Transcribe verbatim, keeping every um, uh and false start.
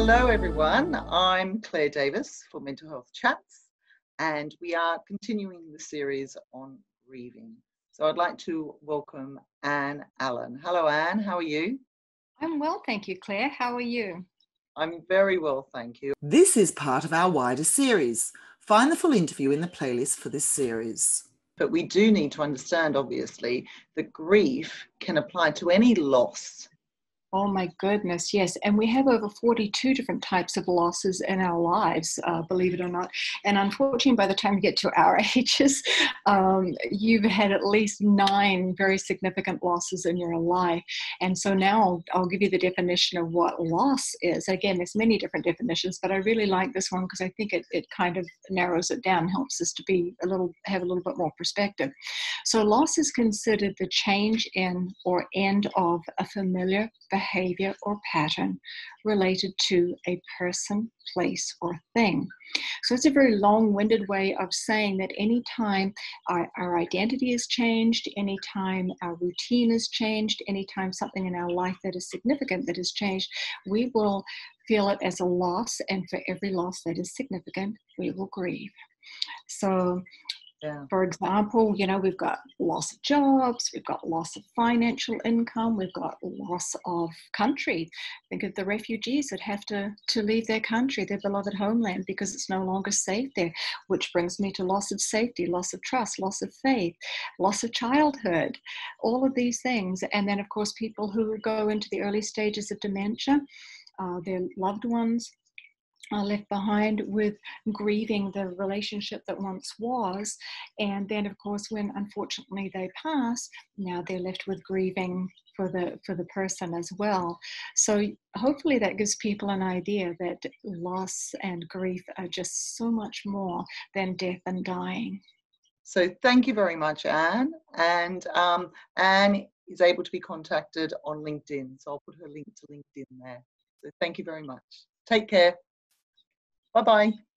Hello everyone, I'm Clare Davis for Mental Health Chats, and we are continuing the series on grieving. So I'd like to welcome Ann Allen. Hello Ann, how are you? I'm well, thank you Clare. How are you? I'm very well, thank you. This is part of our wider series. Find the full interview in the playlist for this series. But we do need to understand, obviously, that grief can apply to any loss. Oh my goodness, yes. And we have over forty-two different types of losses in our lives, uh, believe it or not. And unfortunately, by the time you get to our ages, um, you've had at least nine very significant losses in your life. And so now I'll, I'll give you the definition of what loss is. Again, there's many different definitions, but I really like this one because I think it, it kind of narrows it down, helps us to be a little, have a little bit more perspective. So loss is considered the change in or end of a familiar behavior. behavior or pattern related to a person, place, or thing. So it's a very long-winded way of saying that any time our, our identity is changed, any time our routine is changed, any time something in our life that is significant that is changed, we will feel it as a loss, and for every loss that is significant, we will grieve. So Yeah. For example, you know, we've got loss of jobs, we've got loss of financial income, we've got loss of country. Think of the refugees that have to, to leave their country, their beloved homeland, because it's no longer safe there, which brings me to loss of safety, loss of trust, loss of faith, loss of childhood, all of these things. And then, of course, people who go into the early stages of dementia, uh, their loved ones are left behind with grieving the relationship that once was. And then, of course, when unfortunately they pass, now they're left with grieving for the for the person as well. So hopefully that gives people an idea that loss and grief are just so much more than death and dying. So thank you very much, Anne. And um, Anne is able to be contacted on LinkedIn. So I'll put her link to LinkedIn there. So thank you very much. Take care. Bye-bye.